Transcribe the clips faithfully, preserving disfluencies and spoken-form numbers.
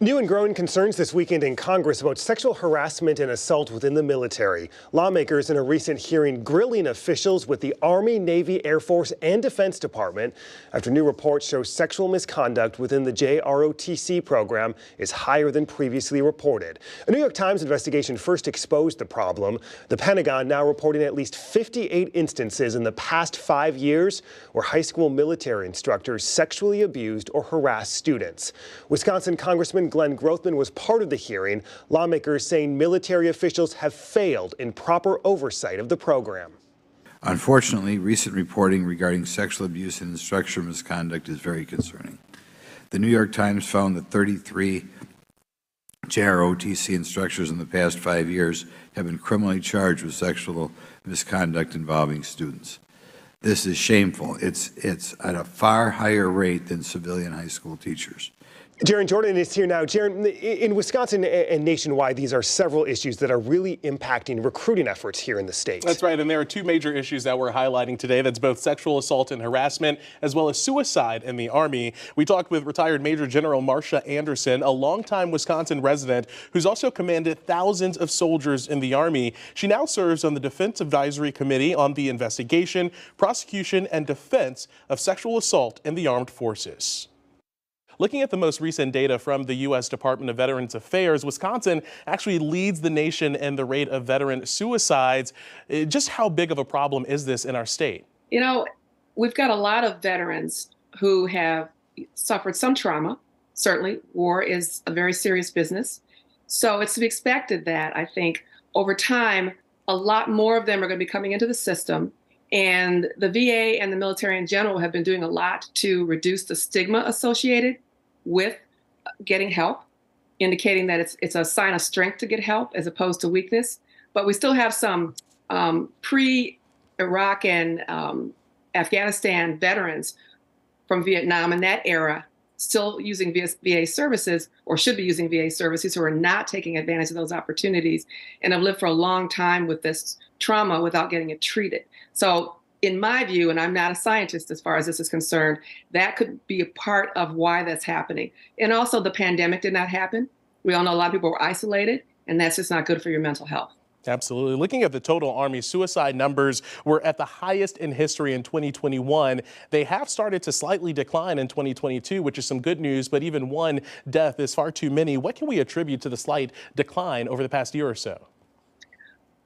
New and growing concerns this weekend in Congress about sexual harassment and assault within the military. Lawmakers in a recent hearing grilling officials with the Army, Navy, Air Force, and Defense Department after new reports show sexual misconduct within the J R O T C program is higher than previously reported. A New York Times investigation first exposed the problem. The Pentagon now reporting at least fifty-eight instances in the past five years where high school military instructors sexually abused or harassed students. Wisconsin Congressman Glenn Grothman was part of the hearing. Lawmakers saying military officials have failed in proper oversight of the program. Unfortunately, recent reporting regarding sexual abuse and instructional misconduct is very concerning. The New York Times found that thirty-three J R O T C instructors in the past five years have been criminally charged with sexual misconduct involving students. This is shameful. It's, it's at a far higher rate than civilian high school teachers. Gerron Jordon is here now. Gerron, in Wisconsin and nationwide, these are several issues that are really impacting recruiting efforts here in the state. That's right, and there are two major issues that we're highlighting today. That's both sexual assault and harassment, as well as suicide in the Army. We talked with retired Major General Marcia Anderson, a longtime Wisconsin resident who's also commanded thousands of soldiers in the Army. She now serves on the Defense Advisory Committee on the investigation, prosecution, and defense of sexual assault in the armed forces. Looking at the most recent data from the U S Department of Veterans Affairs, Wisconsin actually leads the nation in the rate of veteran suicides. Just how big of a problem is this in our state? You know, we've got a lot of veterans who have suffered some trauma. Certainly, war is a very serious business. So it's to be expected that, I think, over time, a lot more of them are going to be coming into the system. And the V A and the military in general have been doing a lot to reduce the stigma associated with getting help, indicating that it's, it's a sign of strength to get help as opposed to weakness. But we still have some um, pre-Iraq and um, Afghanistan veterans from Vietnam in that era still using V A services, or should be using V A services, who are not taking advantage of those opportunities and have lived for a long time with this trauma without getting it treated. So in my view, and I'm not a scientist as far as this is concerned, that could be a part of why that's happening. And also the pandemic did not happen. We all know a lot of people were isolated, and that's just not good for your mental health. Absolutely. Looking at the total Army suicide numbers, we're at the highest in history in twenty twenty-one. They have started to slightly decline in twenty twenty-two, which is some good news, but even one death is far too many. What can we attribute to the slight decline over the past year or so?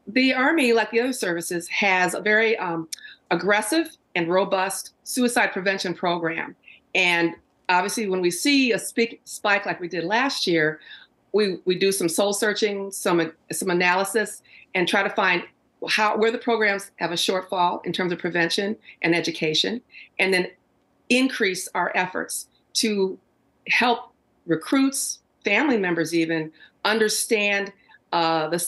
The Army, like the other services, has a very um, aggressive and robust suicide prevention program. And obviously, when we see a spike like we did last year, we, we do some soul searching, some, some analysis, and try to find how, where the programs have a shortfall in terms of prevention and education, and then increase our efforts to help recruits, family members even, understand Uh, the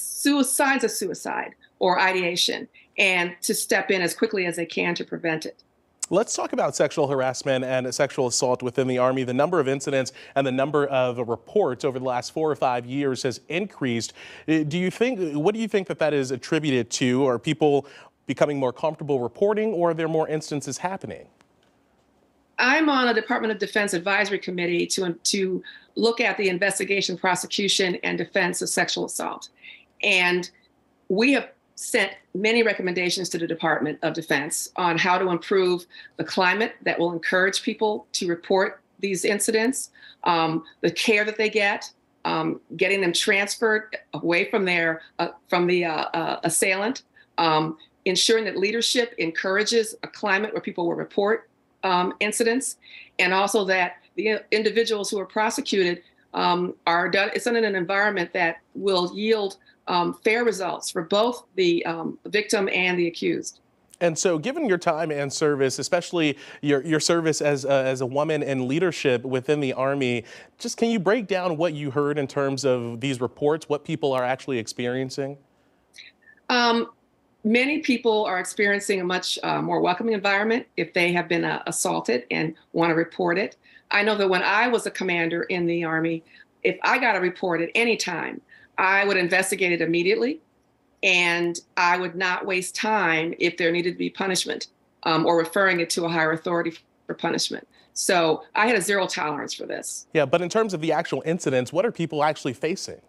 signs of suicide or ideation, and to step in as quickly as they can to prevent it. Let's talk about sexual harassment and sexual assault within the Army. The number of incidents and the number of reports over the last four or five years has increased. Do you think, what do you think that that is attributed to? Are people becoming more comfortable reporting, or are there more instances happening? I'm on a Department of Defense Advisory Committee to, to look at the investigation, prosecution, and defense of sexual assault. And we have sent many recommendations to the Department of Defense on how to improve the climate that will encourage people to report these incidents, um, the care that they get, um, getting them transferred away from their, uh, from the uh, uh, assailant, um, ensuring that leadership encourages a climate where people will report Um, incidents, and also that the individuals who are prosecuted um, are done. It's done in an environment that will yield um, fair results for both the um, victim and the accused. And so, given your time and service, especially your your service as a, as a woman in leadership within the Army, just can you break down what you heard in terms of these reports? What people are actually experiencing? Um, Many people are experiencing a much uh, more welcoming environment if they have been uh, assaulted and want to report it. I know that when I was a commander in the Army, if I got a report at any time, I would investigate it immediately, and I would not waste time if there needed to be punishment um, or referring it to a higher authority for punishment. So I had a zero tolerance for this. Yeah, but in terms of the actual incidents, what are people actually facing?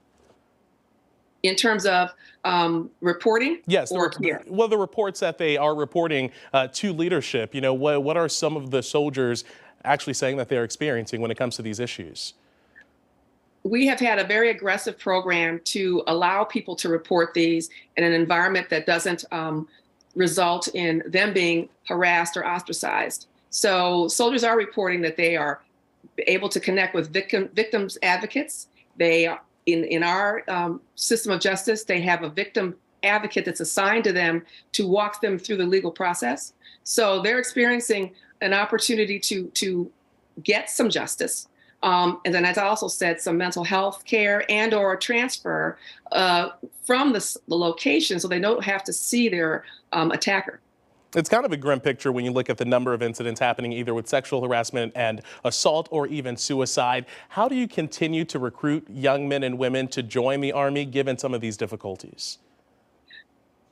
In terms of um, reporting? Yes. Or the re- well, the reports that they are reporting uh, to leadership, you know, what, what are some of the soldiers actually saying that they're experiencing when it comes to these issues? We have had a very aggressive program to allow people to report these in an environment that doesn't um, result in them being harassed or ostracized. So soldiers are reporting that they are able to connect with victim, victims advocates. They are, in, in our um, system of justice, they have a victim advocate that's assigned to them to walk them through the legal process. So they're experiencing an opportunity to, to get some justice. Um, and then, as I also said, some mental health care and or transfer uh, from the, the location so they don't have to see their um, attacker. It's kind of a grim picture when you look at the number of incidents happening either with sexual harassment and assault or even suicide. How do you continue to recruit young men and women to join the Army given some of these difficulties?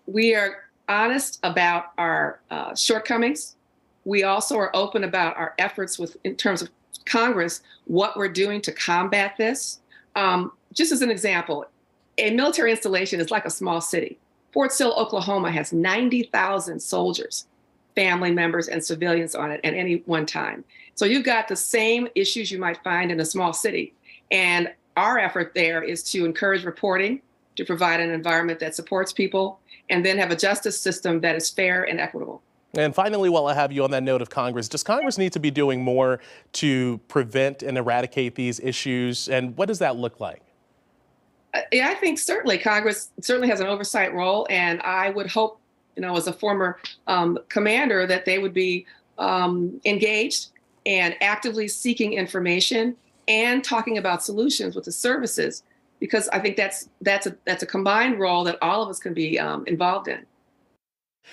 We are honest about our uh, shortcomings. We also are open about our efforts with in terms of Congress, what we're doing to combat this. Um, just as an example, a military installation is like a small city. Fort Sill, Oklahoma has ninety thousand soldiers, family members, and civilians on it at any one time. So you've got the same issues you might find in a small city. And our effort there is to encourage reporting, to provide an environment that supports people, and then have a justice system that is fair and equitable. And finally, while I have you on that note of Congress, does Congress need to be doing more to prevent and eradicate these issues? And what does that look like? Yeah, I think certainly Congress certainly has an oversight role. And I would hope, you know, as a former um, commander, that they would be um, engaged and actively seeking information and talking about solutions with the services, because I think that's that's a, that's a combined role that all of us can be um, involved in.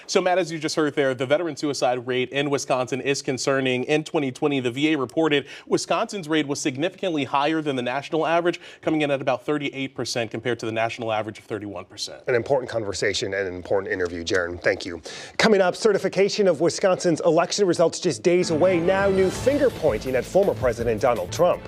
So, Matt, as you just heard there, the veteran suicide rate in Wisconsin is concerning. In twenty twenty, the V A reported Wisconsin's rate was significantly higher than the national average, coming in at about thirty-eight percent compared to the national average of thirty-one percent. An important conversation and an important interview, Gerron. Thank you. Coming up, certification of Wisconsin's election results just days away. Now, new finger pointing at former President Donald Trump.